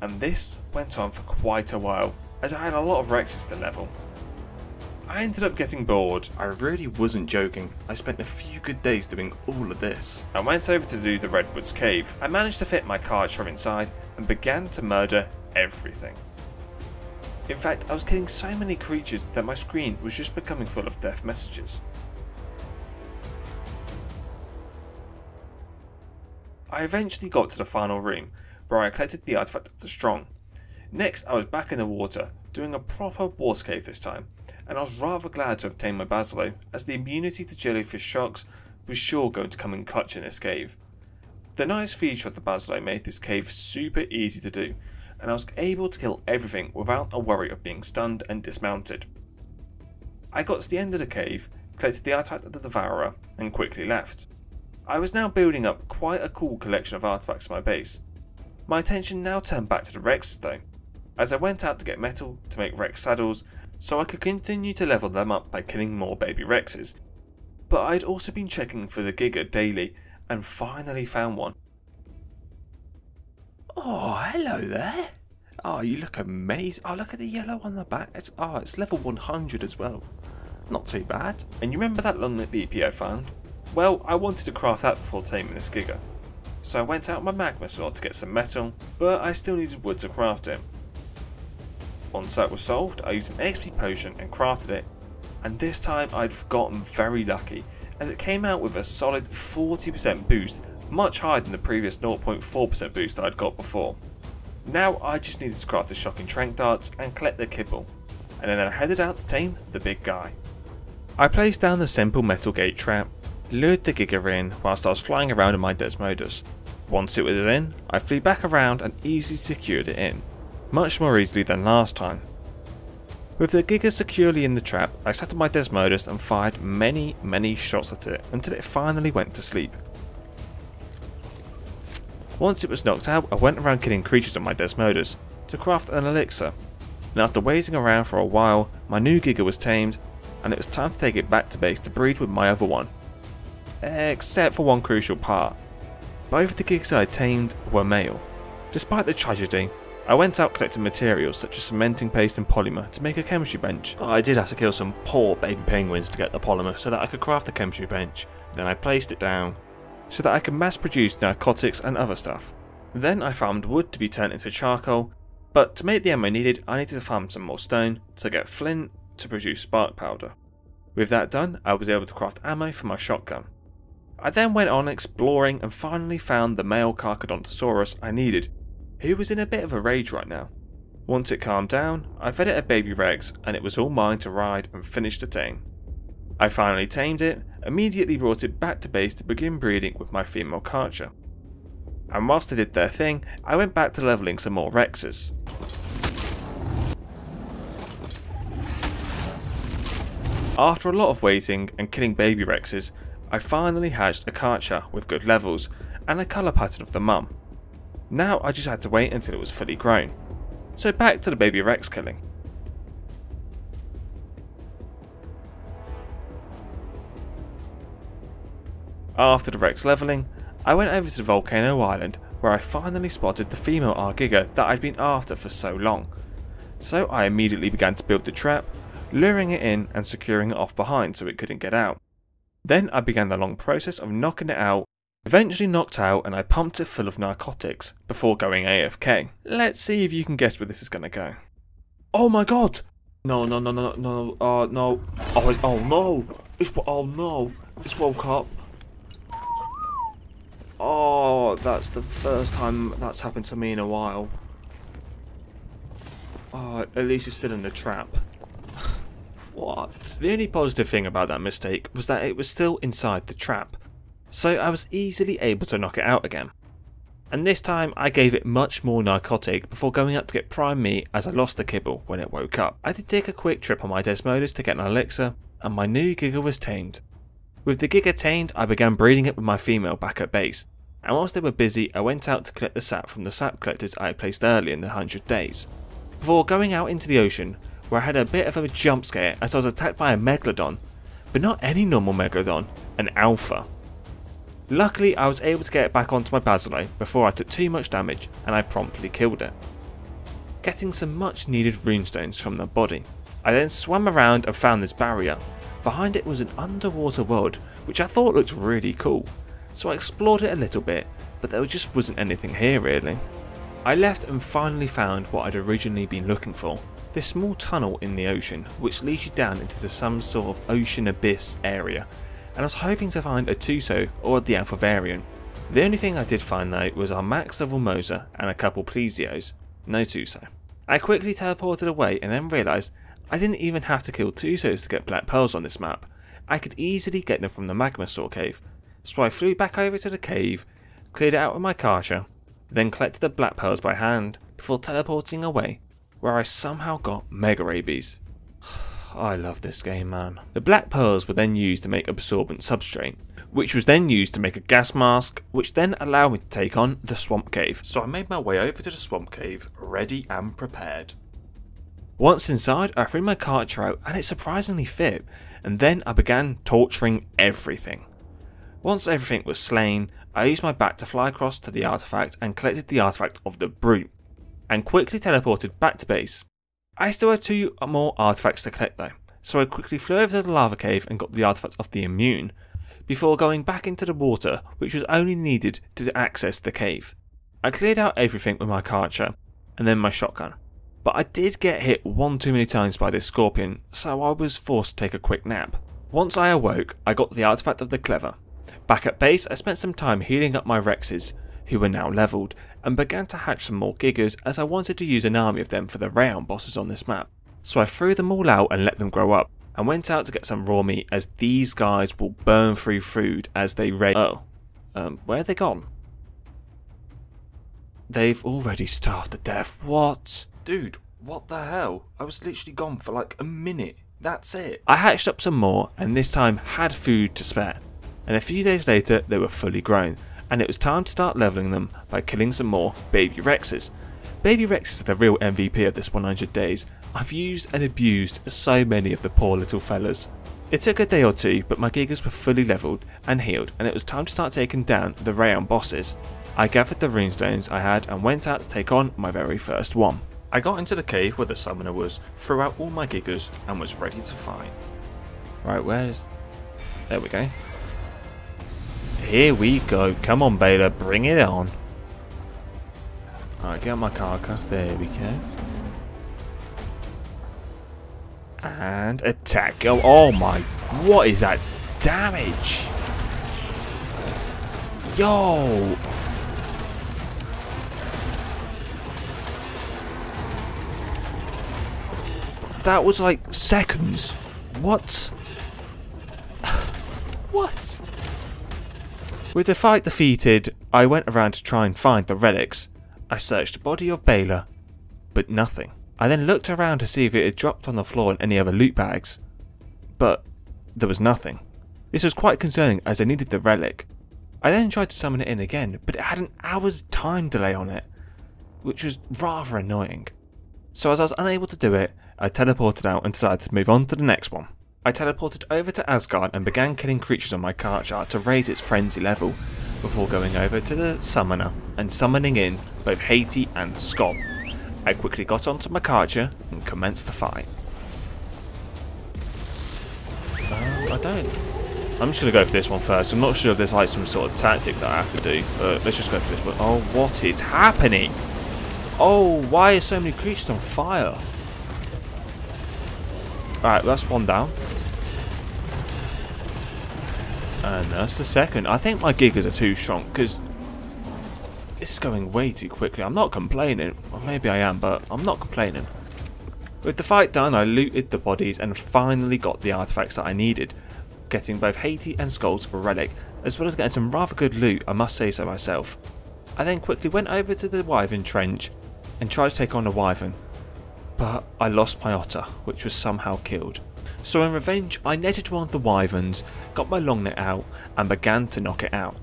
and this went on for quite a while as I had a lot of Rexes to level. I ended up getting bored, I really wasn't joking, I spent a few good days doing all of this. I went over to do the Redwoods Cave. I managed to fit my Karcharodontosaurus inside and began to murder everything. In fact, I was killing so many creatures that my screen was just becoming full of death messages. I eventually got to the final room, where I collected the artifact of the strong. Next I was back in the water, doing a proper water cave this time, and I was rather glad to have tamed my Basilo, as the immunity to jellyfish shocks was sure going to come in clutch in this cave. The nice feature of the Basilo made this cave super easy to do, and I was able to kill everything without a worry of being stunned and dismounted. I got to the end of the cave, collected the artifact of the Devourer, and quickly left. I was now building up quite a cool collection of artifacts in my base. My attention now turned back to the Rexes though, as I went out to get metal to make Rex saddles so I could continue to level them up by killing more baby Rexes. But I had also been checking for the Giga daily and finally found one. Oh, hello there. Oh, you look amazing. Oh, look at the yellow on the back. It's level 100 as well. Not too bad. And you remember that Longneck BP I found? Well, I wanted to craft that before taming this Giga, so I went out my Magmasaur to get some metal, but I still needed wood to craft it. Once that was solved, I used an XP potion and crafted it, and this time I'd gotten very lucky, as it came out with a solid 40% boost, much higher than the previous 0.4% boost I'd got before. Now I just needed to craft the shocking trank darts and collect the kibble, and then I headed out to tame the big guy. I placed down the simple metal gate trap, lured the Giga in whilst I was flying around in my Desmodus. Once it was in, I flew back around and easily secured it in, much more easily than last time. With the Giga securely in the trap, I sat on my Desmodus and fired many shots at it until it finally went to sleep. Once it was knocked out, I went around killing creatures on my Desmodus to craft an elixir, and after waiting around for a while, my new Giga was tamed and it was time to take it back to base to breed with my other one. Except for one crucial part. Both the Gigas I tamed were male. Despite the tragedy, I went out collecting materials such as cementing paste and polymer to make a chemistry bench. I did have to kill some poor baby penguins to get the polymer so that I could craft the chemistry bench, then I placed it down so that I could mass produce narcotics and other stuff. Then I farmed wood to be turned into charcoal, but to make the ammo needed I needed to farm some more stone to get flint to produce spark powder. With that done, I was able to craft ammo for my shotgun. I then went on exploring and finally found the male Carcharodontosaurus I needed, who was in a bit of a rage right now. Once it calmed down, I fed it a baby Rex and it was all mine to ride and finish the tame. I finally tamed it, immediately brought it back to base to begin breeding with my female Karcha. And whilst they did their thing, I went back to levelling some more Rexes. After a lot of waiting and killing baby Rexes, I finally hatched a Karcha with good levels and a colour pattern of the mum. Now I just had to wait until it was fully grown. So back to the baby Rex killing. After the Rex levelling, I went over to the volcano island where I finally spotted the female Argiga that I'd been after for so long. So I immediately began to build the trap, luring it in and securing it off behind so it couldn't get out. Then I began the long process of knocking it out, eventually knocked out, and I pumped it full of narcotics before going AFK. Let's see if you can guess where this is going to go. Oh my god! No, no. Oh no! It's woke up. Oh, that's the first time that's happened to me in a while. Oh, at least it's still in the trap. What? The only positive thing about that mistake was that it was still inside the trap, so I was easily able to knock it out again. And this time I gave it much more narcotic before going up to get prime meat as I lost the kibble when it woke up. I did take a quick trip on my Desmodus to get an elixir, and my new Giga was tamed. With the Giga tamed, I began breeding it with my female back at base, and whilst they were busy I went out to collect the sap from the sap collectors I had placed early in the 100 days, before going out into the ocean where I had a bit of a jump scare as I was attacked by a Megalodon, but not any normal Megalodon, an Alpha. Luckily I was able to get it back onto my Basilo before I took too much damage, and I promptly killed it, getting some much needed runestones from the body. I then swam around and found this barrier. Behind it was an underwater world which I thought looked really cool, so I explored it a little bit, but there just wasn't anything here really. I left and finally found what I'd originally been looking for, this small tunnel in the ocean which leads you down into some sort of ocean abyss area, and I was hoping to find a Tuso or the Alphavarian. The only thing I did find though was our max level Moza and a couple Plesios, no Tuso. I quickly teleported away and then realised I didn't even have to kill Tusos to get black pearls on this map, I could easily get them from the Magmasaur cave, so I flew back over to the cave, cleared it out with my Karcha, then collected the black pearls by hand before teleporting away, where I somehow got mega rabies. I love this game, man. The black pearls were then used to make absorbent substrate, which was then used to make a gas mask, which then allowed me to take on the swamp cave. So I made my way over to the swamp cave, ready and prepared. Once inside, I threw my Karcha out and it surprisingly fit, and then I began torturing everything. Once everything was slain, I used my back to fly across to the artifact and collected the artifact of the brute, and quickly teleported back to base. I still had two more artifacts to collect though, so I quickly flew over to the lava cave and got the artifact of the immune, before going back into the water which was only needed to access the cave. I cleared out everything with my Karcha, and then my shotgun. But I did get hit one too many times by this scorpion, so I was forced to take a quick nap. Once I awoke, I got the artifact of the clever. Back at base, I spent some time healing up my Rexes, who were now levelled, and began to hatch some more Gigas as I wanted to use an army of them for the round bosses on this map. So I threw them all out and let them grow up, and went out to get some raw meat as these guys will burn through food as they raid. Where have they gone? They've already starved to death, what? Dude, What the hell? I was literally gone for like a minute. That's it. I hatched up some more and this time had food to spare. And a few days later they were fully grown and it was time to start leveling them by killing some more baby rexes. Baby rexes are the real MVP of this 100 days. I've used and abused so many of the poor little fellas. It took a day or two, but my gigas were fully leveled and healed and it was time to start taking down the round bosses. I gathered the runestones I had and went out to take on my very first one. I got into the cave where the summoner was, threw out all my gigas and was ready to fight. Right, where's... there we go. Here we go, come on Baylor, bring it on. Alright, get on my Karka, there we go. And attack. Oh my, what is that damage? Yo! That was like seconds. What? What? With the fight defeated, I went around to try and find the relics. I searched the body of Baylor, but nothing. I then looked around to see if it had dropped on the floor in any other loot bags, but there was nothing. This was quite concerning as I needed the relic. I then tried to summon it in again, but it had an hour's time delay on it, which was rather annoying. So as I was unable to do it, I teleported out and decided to move on to the next one. I teleported over to Asgard and began killing creatures on my card chart to raise its frenzy level, before going over to the summoner and summoning in both Hati and Skoll. I quickly got onto my Karcha and commenced the fight. I'm just going to go for this one first. I'm not sure if there's like some sort of tactic that I have to do, but let's just go for this one. Oh, what is happening? Oh, why are so many creatures on fire? Alright, that's one down. And that's the second. I think my gigas are too strong because... this is going way too quickly. I'm not complaining. Well, maybe I am, but I'm not complaining. With the fight done, I looted the bodies and finally got the artifacts that I needed, getting both Hati and Skoll's relic, as well as getting some rather good loot, I must say so myself. I then quickly went over to the Wyvern trench and tried to take on the Wyvern, but I lost my Otter, which was somehow killed. So in revenge, I netted one of the Wyverns, got my long net out and began to knock it out.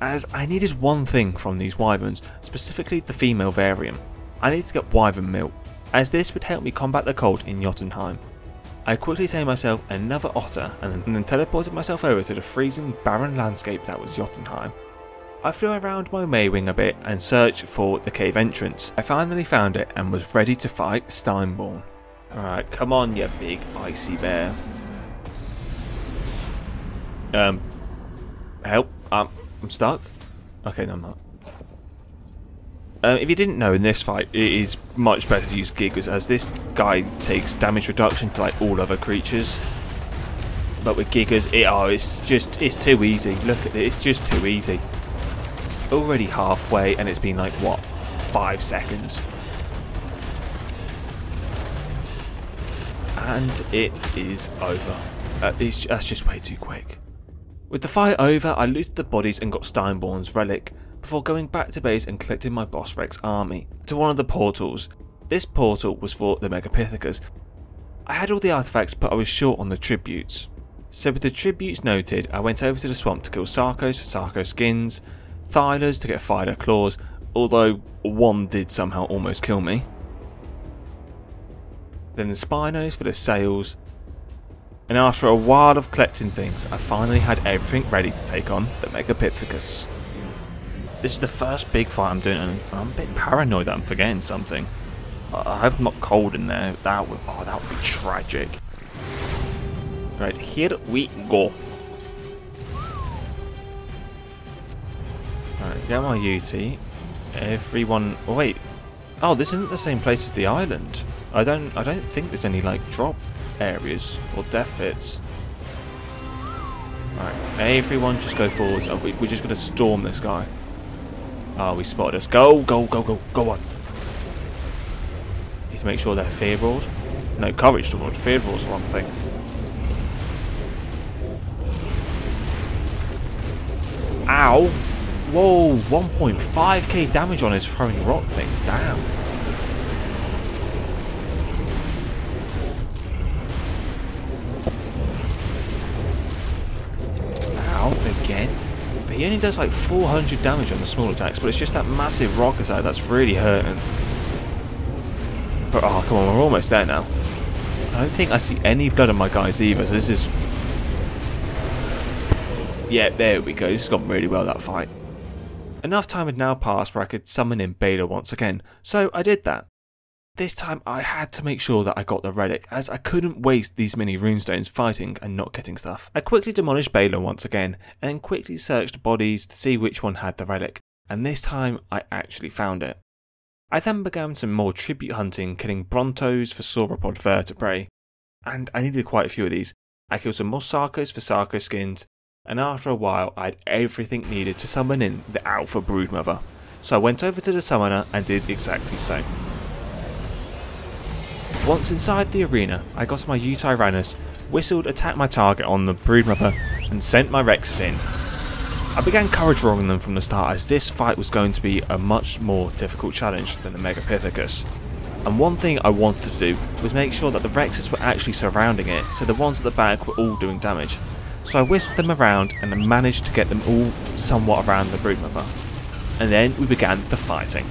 As I needed one thing from these wyverns, specifically the female variant. I needed to get wyvern milk, as this would help me combat the cold in Jotunheim. I quickly tamed myself another otter and then teleported myself over to the freezing barren landscape that was Jotunheim. I flew around my Maywing a bit and searched for the cave entrance. I finally found it and was ready to fight Steinbjorn. Alright, come on you big icy bear. Help, I'm stuck? Okay, no, I'm not. If you didn't know, in this fight, it is much better to use Gigas as this guy takes damage reduction to like all other creatures. But with Gigas, it's too easy. Look at it, it's just too easy. Already halfway, and it's been like, what, 5 seconds? And it is over. That's just way too quick. With the fight over, I looted the bodies and got Steinborn's relic, before going back to base and collecting my boss Rex army to one of the portals. This portal was for the Megapithecus. I had all the artifacts but I was short on the tributes. So with the tributes noted, I went over to the swamp to kill Sarcos for Sarco skins, Thylas to get Phyla claws, although one did somehow almost kill me. Then the Spinos for the sails. And after a while of collecting things, I finally had everything ready to take on the Megapithecus. This is the first big fight I'm doing and I'm a bit paranoid that I'm forgetting something. I hope I'm not cold in there, that would be tragic. Right, here we go. Alright, get my UT. Everyone, oh wait. Oh, this isn't the same place as the island. I don't think there's any like drop areas or death pits. Alright, everyone just go forwards. Oh, we're just gonna storm this guy. Oh, we spotted us. Go, go, go, go, go on. Need to make sure they're fear board. No, courage toward fear board's one thing. Ow! Whoa, 1.5k damage on his throwing rock thing. Damn. He only does like 400 damage on the small attacks, but it's just that massive rock attack that's really hurting. But oh, come on, we're almost there now. I don't think I see any blood on my guys either, so this is... Yeah, there we go. This has gone really well, that fight. Enough time had now passed where I could summon in Baylor once again, so I did that. This time I had to make sure that I got the relic, as I couldn't waste these mini runestones fighting and not getting stuff. I quickly demolished Baylor once again, and then quickly searched bodies to see which one had the relic, and this time I actually found it. I then began some more tribute hunting, killing brontos for sauropod vertebrae, and I needed quite a few of these. I killed some more sarcos for sarco skins, and after a while I had everything needed to summon in the Alpha Broodmother. So I went over to the summoner and did exactly so. Once inside the arena, I got my Yutyrannus, whistled, attacked my target on the Broodmother, and sent my Rexes in. I began courage rolling them from the start, as this fight was going to be a much more difficult challenge than the Megapithecus. And one thing I wanted to do was make sure that the Rexes were actually surrounding it, so the ones at the back were all doing damage. So I whistled them around and managed to get them all somewhat around the Broodmother. And then we began the fighting.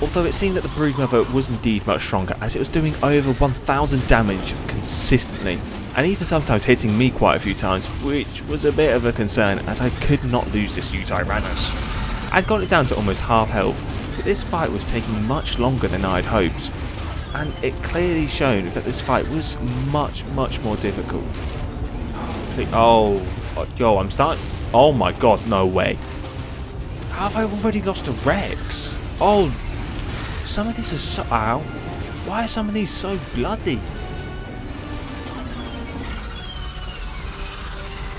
Although it seemed that the Broodmother was indeed much stronger, as it was doing over 1000 damage consistently, and even sometimes hitting me quite a few times, which was a bit of a concern, as I could not lose this Yutyrannus. I'd got it down to almost half health, but this fight was taking much longer than I'd hoped, and it clearly showed that this fight was much more difficult. Oh, yo, I'm starting... Oh my god, no way. Have I already lost a Rex? Oh... Some of these are so... Ow. Why are some of these so bloody?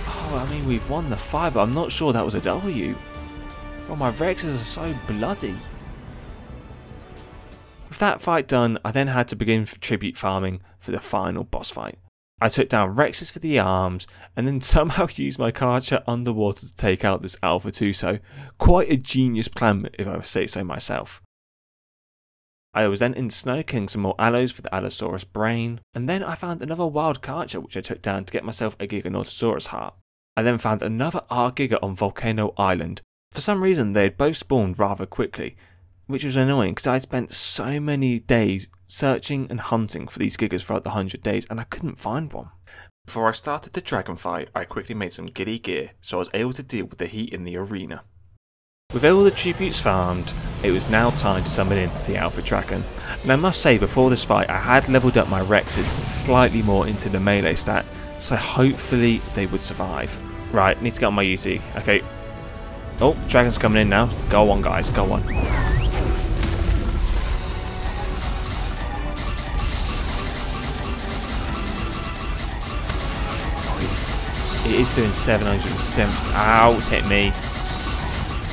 Oh, I mean, we've won the fight, but I'm not sure that was a W. Oh, my Rexes are so bloody. With that fight done, I then had to begin tribute farming for the final boss fight. I took down Rexes for the arms, and then somehow used my Karcha underwater to take out this Alpha Tuso. Quite a genius plan, if I say so myself. I was then in snow, killing some more aloes for the Allosaurus brain, and then I found another wild Carcha which I took down to get myself a Giga heart. I then found another ARK Giga on Volcano Island. For some reason they had both spawned rather quickly, which was annoying because I had spent so many days searching and hunting for these Gigas throughout the 100 days and I couldn't find one. Before I started the dragon fight, I quickly made some giddy gear so I was able to deal with the heat in the arena. With all the tributes farmed, it was now time to summon in the Alpha Draken, and I must say before this fight I had levelled up my Rexes slightly more into the melee stat, so hopefully they would survive. Right, need to get on my UT, okay. Oh, Dragon's coming in now, go on guys, go on. Oh, it is doing 770, ow, it's hit me.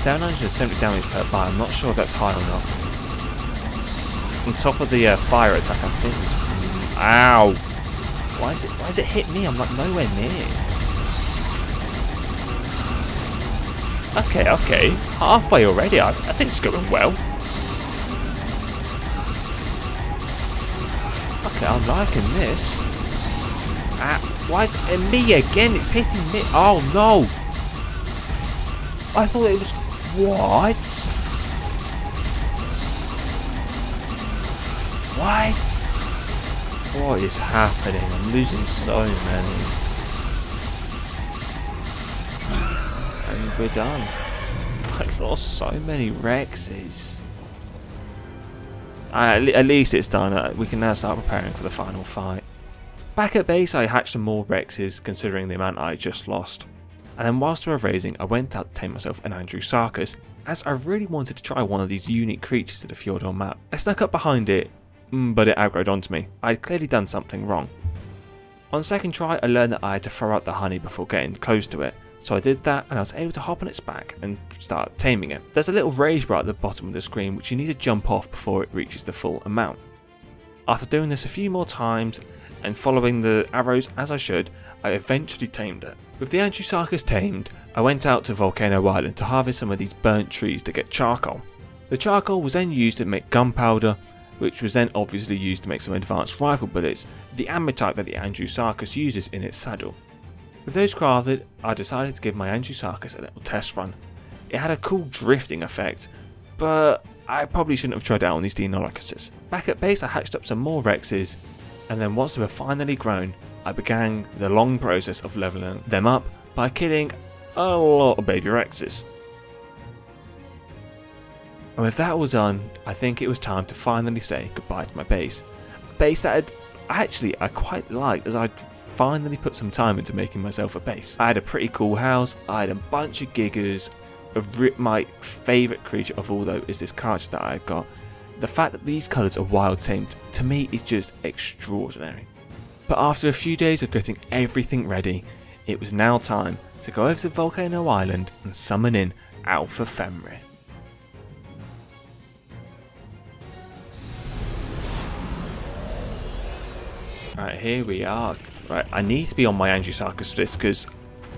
770 damage per bar, I'm not sure if that's high or not. On top of the fire attack, I think it's... Ow! Why is it hit me? I'm like nowhere near. Okay. Halfway already, I think it's going well. Okay, I'm liking this. Why is it me again? It's hitting me. Oh no! I thought it was... What? What is happening? I'm losing so many. And we're done. I've lost so many Rexes. At least it's done. We can now start preparing for the final fight. Back at base, I hatched some more Rexes, considering the amount I just lost. And then whilst we were raising, I went out to tame myself an Andrewsarchus, as I really wanted to try one of these unique creatures to the Fjordur map. I snuck up behind it, but it aggroed onto me. I had clearly done something wrong. On second try, I learned that I had to throw out the honey before getting close to it, so I did that and I was able to hop on its back and start taming it. There's a little rage bar at the bottom of the screen which you need to jump off before it reaches the full amount. After doing this a few more times, and following the arrows as I should, I eventually tamed it. With the Andrewsarchus tamed, I went out to Volcano Island to harvest some of these burnt trees to get charcoal. The charcoal was then used to make gunpowder, which was then obviously used to make some advanced rifle bullets, the ammo type that the Andrewsarchus uses in its saddle. With those crafted, I decided to give my Andrewsarchus a little test run. It had a cool drifting effect, but I probably shouldn't have tried out on these Deinonychuses. Back at base I hatched up some more Rexes, and then once they were finally grown, I began the long process of leveling them up by killing a lot of baby Rexes. And with that all done, I think it was time to finally say goodbye to my base. A base that I quite liked, as I'd finally put some time into making myself a base. I had a pretty cool house, I had a bunch of Gigas, my favourite creature of all though is this Karcharodontosaurus that I got. The fact that these colours are wild tamed to me is just extraordinary. But after a few days of getting everything ready, it was now time to go over to Volcano Island and summon in Alpha Femri. Right, here we are. Right, I need to be on my Andrewsarchus for this because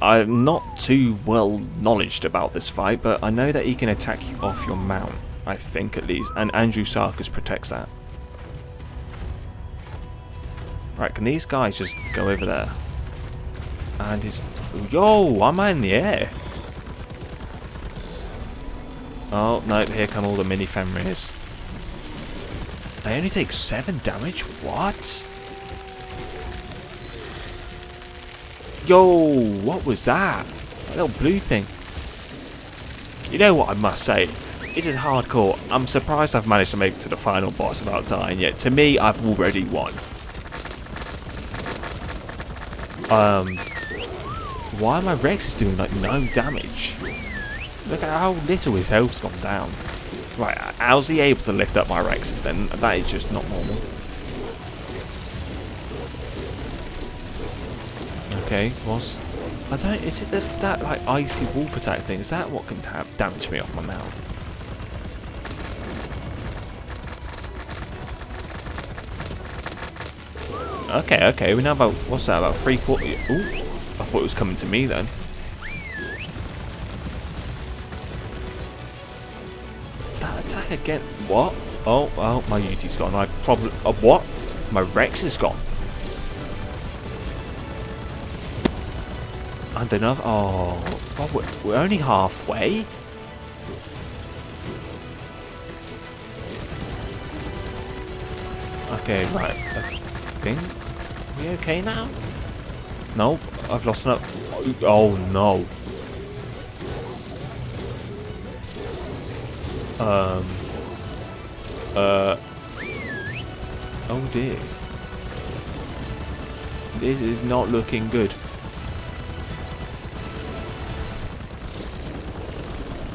I'm not too well knowledged about this fight, but I know that he can attack you off your mount, I think at least, and Andrewsarchus protects that. Right, can these guys just go over there? And he's... Yo, am I in the air? Oh, no, here come all the mini Fenris. They only take 7 damage? What? Yo, what was that? That little blue thing. You know what I must say? This is hardcore. I'm surprised I've managed to make it to the final boss without dying yet. To me, I've already won. Why are my Rexes doing like no damage? Look at how little his health's gone down. Right, how's he able to lift up my Rexes then? That is just not normal. Okay, was I don't? Is it that like icy wolf attack thing? Is that what can damage me off my mount? Okay, we're now about what's that? About 3/4. Ooh, I thought it was coming to me then. That attack again? What? Oh, my Yuti's gone. I probably what? My Rex is gone. And another. Oh, well, we're only halfway. Okay, right. I think we okay now. Nope, I've lost enough. Oh no. Oh dear. This is not looking good.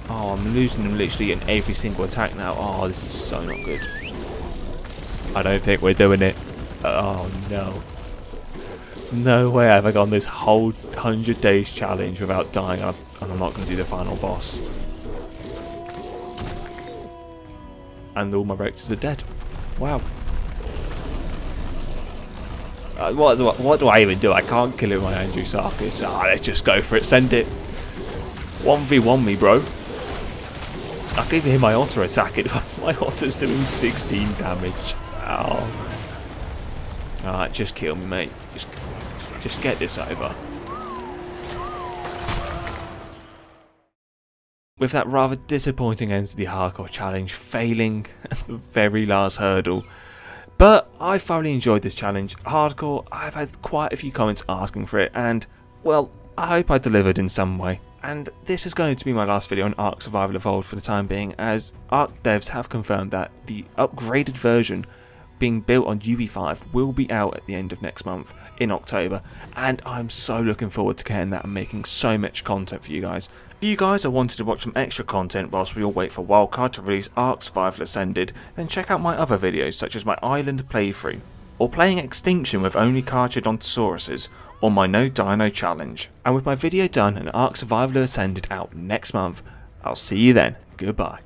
Oh, I'm losing them literally in every single attack now. Oh, this is so not good. I don't think we're doing it. Oh, no. No way have I gone this whole 100 days challenge without dying, and I'm not going to do the final boss. And all my Rexes are dead. Wow. What do I even do? I can't kill it with my Andrewsarchus. Ah, let's just go for it. Send it. 1v1 me, bro. I can even hear my Otter attacking. My Otter's doing 16 damage. Ow. Alright, just kill me, mate. Just get this over. With that rather disappointing end to the hardcore challenge, failing at the very last hurdle. But I thoroughly enjoyed this challenge. Hardcore, I've had quite a few comments asking for it, and, well, I hope I delivered in some way. And this is going to be my last video on ARK Survival Evolved for the time being, as ARK devs have confirmed that the upgraded version being built on UE5 will be out at the end of next month, in October, and I'm so looking forward to getting that and making so much content for you guys. If you guys are wanting to watch some extra content whilst we all wait for Wildcard to release ARK Survival Ascended, then check out my other videos such as my Island playthrough, or playing Extinction with only Carcharodontosaurus, or my No Dino Challenge. And with my video done and ARK Survival Ascended out next month, I'll see you then. Goodbye.